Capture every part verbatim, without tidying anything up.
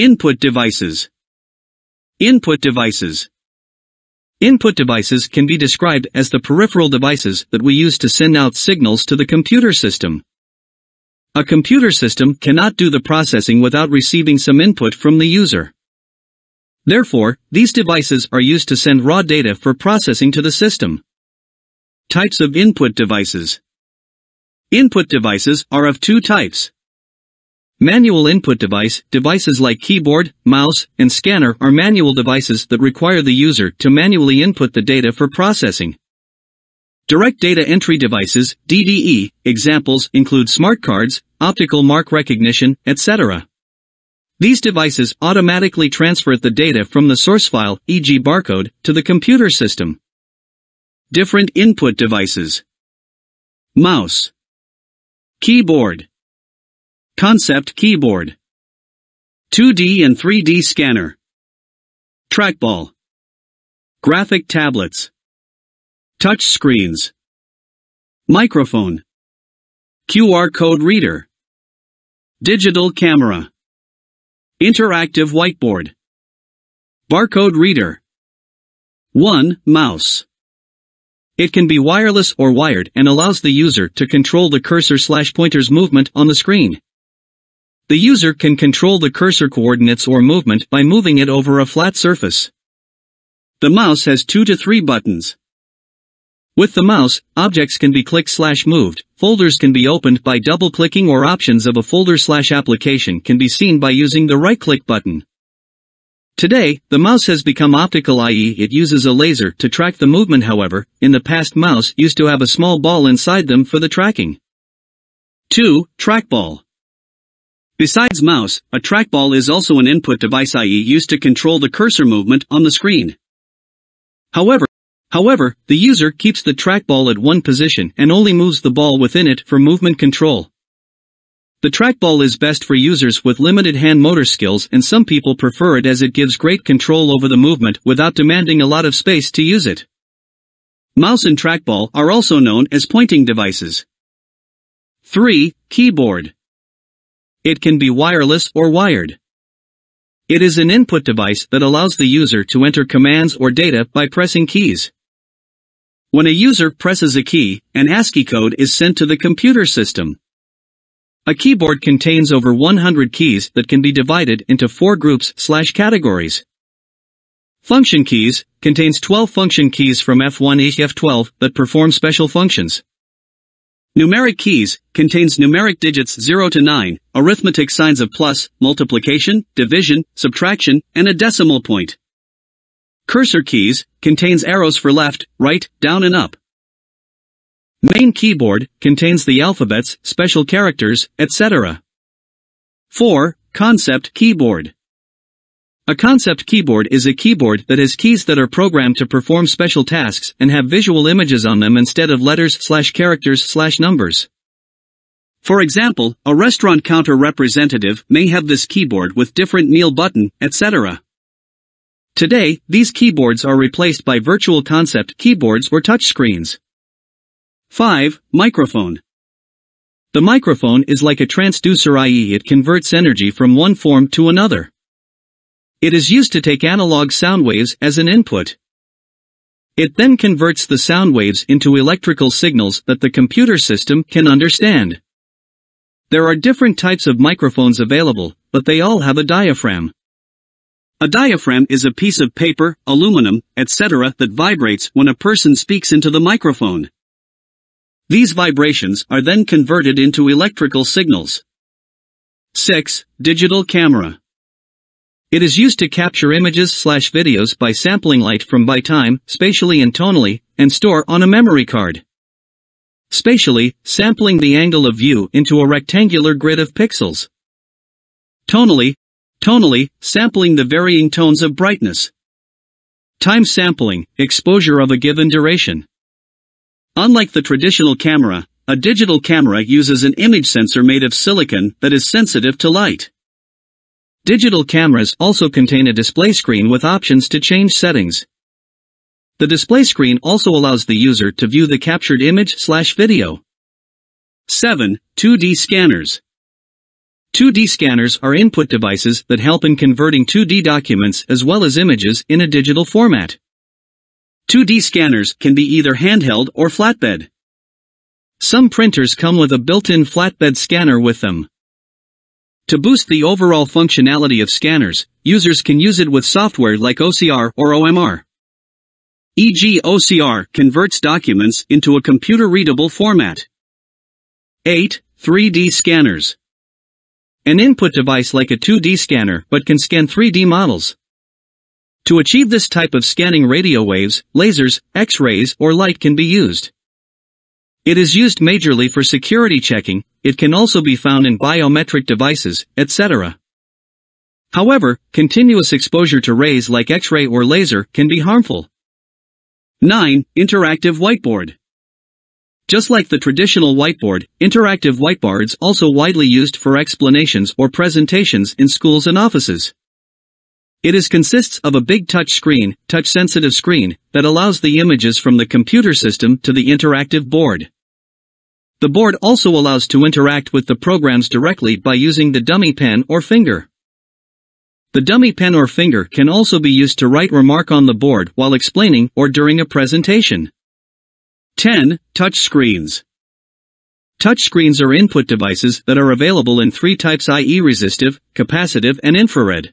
Input devices. Input devices. Input devices can be described as the peripheral devices that we use to send out signals to the computer system. A computer system cannot do the processing without receiving some input from the user. Therefore, these devices are used to send raw data for processing to the system. Types of input devices. Input devices are of two types. Manual input device, devices like keyboard, mouse, and scanner are manual devices that require the user to manually input the data for processing. Direct data entry devices, D D E, examples include smart cards, optical mark recognition, et cetera. These devices automatically transfer the data from the source file, for example barcode, to the computer system. Different input devices. Mouse. Keyboard. Concept keyboard. two D and three D scanner. Trackball. Graphic tablets. Touch screens. Microphone. Q R code reader. Digital camera. Interactive whiteboard. Barcode reader. one. Mouse. It can be wireless or wired and allows the user to control the cursor slash pointer's movement on the screen. The user can control the cursor coordinates or movement by moving it over a flat surface. The mouse has two to three buttons. With the mouse, objects can be clicked slash moved, folders can be opened by double-clicking, or options of a folder slash application can be seen by using the right-click button. Today, the mouse has become optical, that is it uses a laser to track the movement. However, in the past mouse used to have a small ball inside them for the tracking. two. Trackball. Besides mouse, a trackball is also an input device, that is used to control the cursor movement on the screen. However, however, the user keeps the trackball at one position and only moves the ball within it for movement control. The trackball is best for users with limited hand motor skills, and some people prefer it as it gives great control over the movement without demanding a lot of space to use it. Mouse and trackball are also known as pointing devices. three. Keyboard. It can be wireless or wired. It is an input device that allows the user to enter commands or data by pressing keys. When a user presses a key, an ASCII code is sent to the computer system. A keyboard contains over one hundred keys that can be divided into four groups slash categories. Function keys contains twelve function keys from F one to F twelve that perform special functions. Numeric keys contains numeric digits zero to nine, arithmetic signs of plus, multiplication, division, subtraction, and a decimal point. Cursor keys contains arrows for left, right, down, and up. Main keyboard contains the alphabets, special characters, et cetera. four. Concept keyboard. A concept keyboard is a keyboard that has keys that are programmed to perform special tasks and have visual images on them instead of letters slash characters slash numbers. For example, a restaurant counter representative may have this keyboard with different meal button, et cetera. Today, these keyboards are replaced by virtual concept keyboards or touchscreens. five. Microphone. The microphone is like a transducer, that is it converts energy from one form to another. It is used to take analog sound waves as an input. It then converts the sound waves into electrical signals that the computer system can understand. There are different types of microphones available, but they all have a diaphragm. A diaphragm is a piece of paper, aluminum, et cetera that vibrates when a person speaks into the microphone. These vibrations are then converted into electrical signals. six. Digital camera. It is used to capture images slash videos by sampling light from by time, spatially and tonally, and store on a memory card. Spatially, sampling the angle of view into a rectangular grid of pixels. Tonally, tonally, sampling the varying tones of brightness. Time sampling, exposure of a given duration. Unlike the traditional camera, a digital camera uses an image sensor made of silicon that is sensitive to light. Digital cameras also contain a display screen with options to change settings. The display screen also allows the user to view the captured image slash video. seven. two D scanners. two D scanners are input devices that help in converting two D documents as well as images in a digital format. two D scanners can be either handheld or flatbed. Some printers come with a built-in flatbed scanner with them. To boost the overall functionality of scanners, users can use it with software like O C R or O M R. for example, O C R converts documents into a computer-readable format. eight. three D scanners. An input device like a two D scanner but can scan three D models. To achieve this type of scanning, radio waves, lasers, X-rays, or light can be used. It is used majorly for security checking. It can also be found in biometric devices, et cetera. However, continuous exposure to rays like X-ray or laser can be harmful. nine. Interactive whiteboard. Just like the traditional whiteboard, interactive whiteboards are also widely used for explanations or presentations in schools and offices. It is consists of a big touch screen, touch-sensitive screen, that allows the images from the computer system to the interactive board. The board also allows to interact with the programs directly by using the dummy pen or finger. The dummy pen or finger can also be used to write remark on the board while explaining or during a presentation. ten. Touch screens. Touch screens are input devices that are available in three types, that is resistive, capacitive, and infrared.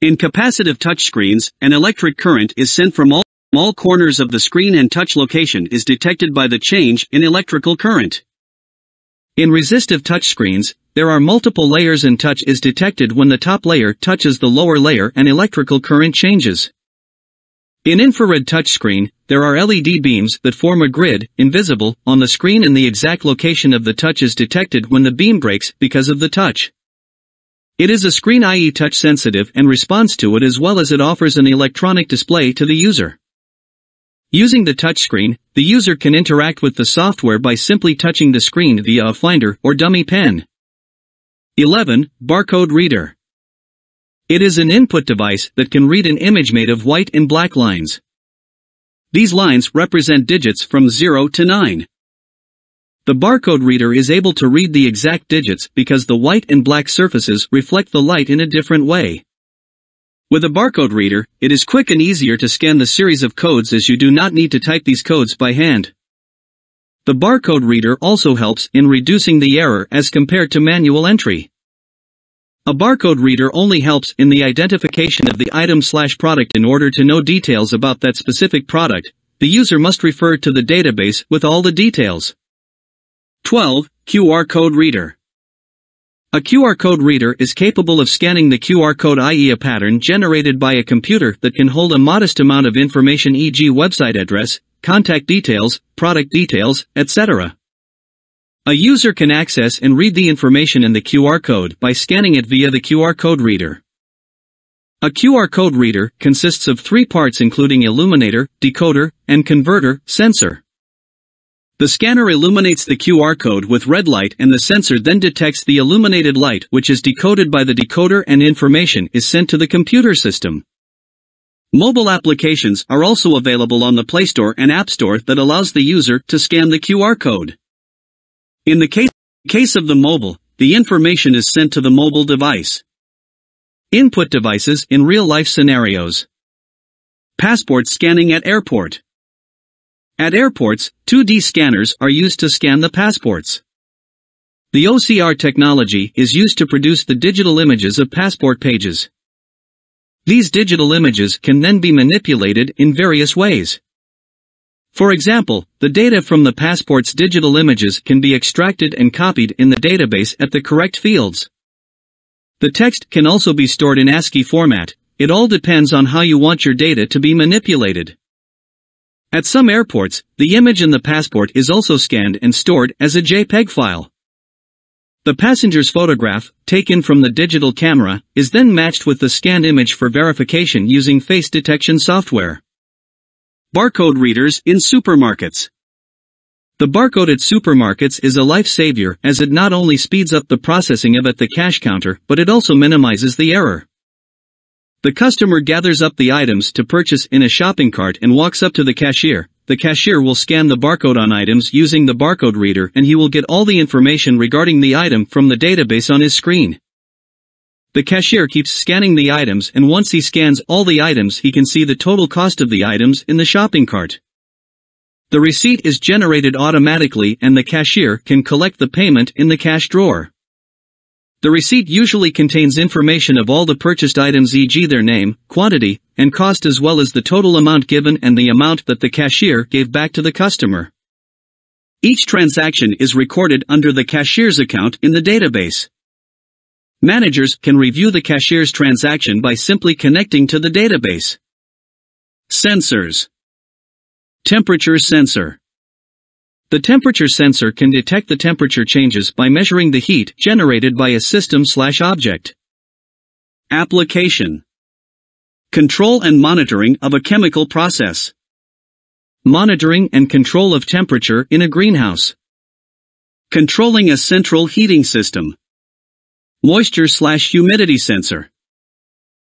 In capacitive touchscreens, an electric current is sent from all, all corners of the screen and touch location is detected by the change in electrical current. In resistive touchscreens, there are multiple layers and touch is detected when the top layer touches the lower layer and electrical current changes. In infrared touchscreen, there are L E D beams that form a grid, invisible, on the screen, and the exact location of the touch is detected when the beam breaks because of the touch. It is a screen, that is touch sensitive, and responds to it as well as it offers an electronic display to the user. Using the touchscreen, the user can interact with the software by simply touching the screen via a finder or dummy pen. eleven. Barcode reader. It is an input device that can read an image made of white and black lines. These lines represent digits from zero to nine. The barcode reader is able to read the exact digits because the white and black surfaces reflect the light in a different way. With a barcode reader, it is quick and easier to scan the series of codes, as you do not need to type these codes by hand. The barcode reader also helps in reducing the error as compared to manual entry. A barcode reader only helps in the identification of the item/product. In order to know details about that specific product, the user must refer to the database with all the details. twelve. Q R code reader. A Q R code reader is capable of scanning the Q R code, that is a pattern generated by a computer that can hold a modest amount of information, for example website address, contact details, product details, et cetera. A user can access and read the information in the Q R code by scanning it via the Q R code reader. A Q R code reader consists of three parts, including illuminator, decoder, and converter, sensor. The scanner illuminates the Q R code with red light, and the sensor then detects the illuminated light, which is decoded by the decoder, and information is sent to the computer system. Mobile applications are also available on the Play Store and App Store that allows the user to scan the Q R code. In the case, case of the mobile, the information is sent to the mobile device. Input devices in real-life scenarios. Passport scanning at airport. At airports, two D scanners are used to scan the passports. The O C R technology is used to produce the digital images of passport pages. These digital images can then be manipulated in various ways. For example, the data from the passport's digital images can be extracted and copied in the database at the correct fields. The text can also be stored in ASCII format. It all depends on how you want your data to be manipulated. At some airports, the image in the passport is also scanned and stored as a JPEG file. The passenger's photograph, taken from the digital camera, is then matched with the scanned image for verification using face detection software. Barcode readers in supermarkets. The barcode at supermarkets is a lifesaver, as it not only speeds up the processing of at the cash counter, but it also minimizes the error. The customer gathers up the items to purchase in a shopping cart and walks up to the cashier. The cashier will scan the barcode on items using the barcode reader, and he will get all the information regarding the item from the database on his screen. The cashier keeps scanning the items, and once he scans all the items, he can see the total cost of the items in the shopping cart. The receipt is generated automatically, and the cashier can collect the payment in the cash drawer. The receipt usually contains information of all the purchased items, for example their name, quantity, and cost, as well as the total amount given and the amount that the cashier gave back to the customer. Each transaction is recorded under the cashier's account in the database. Managers can review the cashier's transaction by simply connecting to the database. Sensors. Temperature sensor. The temperature sensor can detect the temperature changes by measuring the heat generated by a system/object. Application. Control and monitoring of a chemical process. Monitoring and control of temperature in a greenhouse. Controlling a central heating system. Moisture/humidity sensor.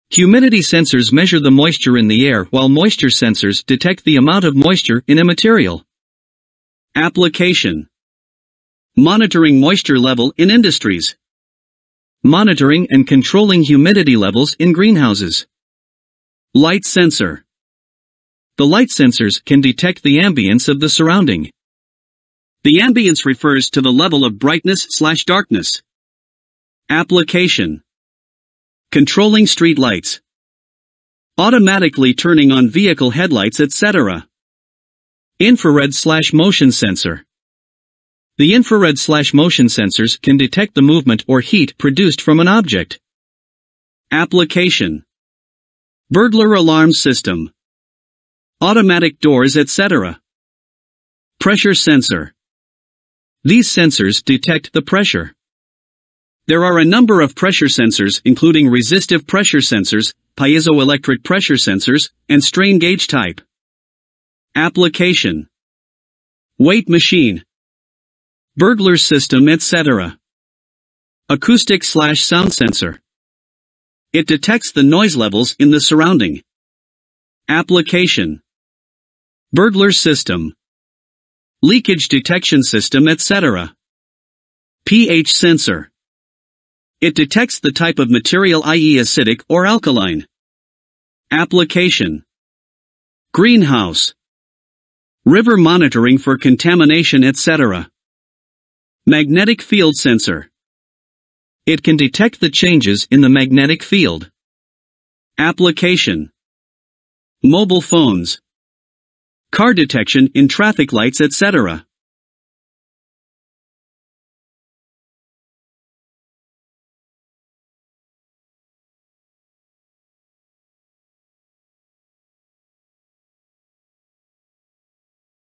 Humidity sensors measure the moisture in the air, while moisture sensors detect the amount of moisture in a material. Application. Monitoring moisture level in industries. Monitoring and controlling humidity levels in greenhouses. Light sensor. The light sensors can detect the ambience of the surrounding. The ambience refers to the level of brightness/darkness. Application. Controlling street lights. Automatically turning on vehicle headlights, et cetera. Infrared/motion sensor. The infrared/motion sensors can detect the movement or heat produced from an object. Application. Burglar alarm system. Automatic doors, et cetera. Pressure sensor. These sensors detect the pressure. There are a number of pressure sensors, including resistive pressure sensors, piezoelectric pressure sensors, and strain gauge type. Application. Weight machine. Burglar system, et cetera. Acoustic/sound sensor. It detects the noise levels in the surrounding. Application. Burglar system. Leakage detection system, et cetera. pH sensor. It detects the type of material, that is acidic or alkaline. Application. Greenhouse. River monitoring for contamination, et cetera. Magnetic field sensor. It can detect the changes in the magnetic field. Application. Mobile phones. Car detection in traffic lights, et cetera.